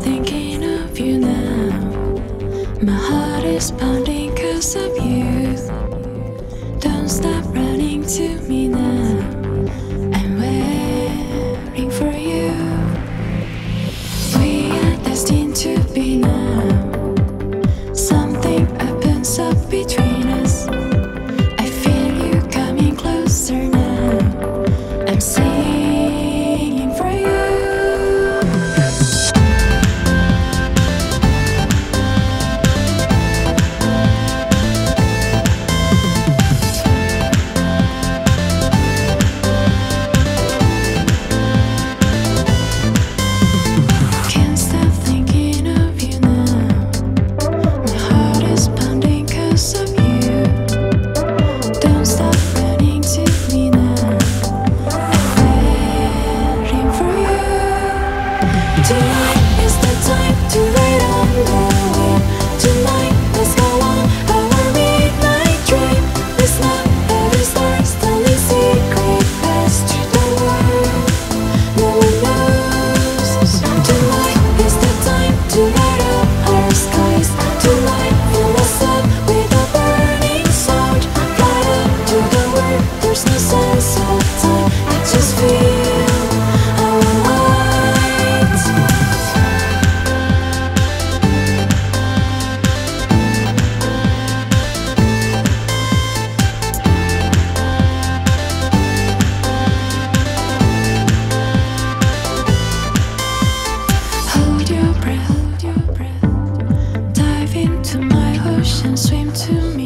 thinking of you now. My heart is pounding cause of youth. Don't stop running to me now. I'm waiting for you. We are destined to be now. Something opens up between us. I feel you coming closer now. I'm singing for you. Tonight is the time to ride on the wind. Tonight, let's go on our midnight dream. Let's not every star's the least secret pass to the world. No one knows. Tonight is the time to light up our skies. Tonight, fill us up with a burning sound. Fly up to the world, there's no sense of time. I just feel breath. Dive into my ocean, swim to me.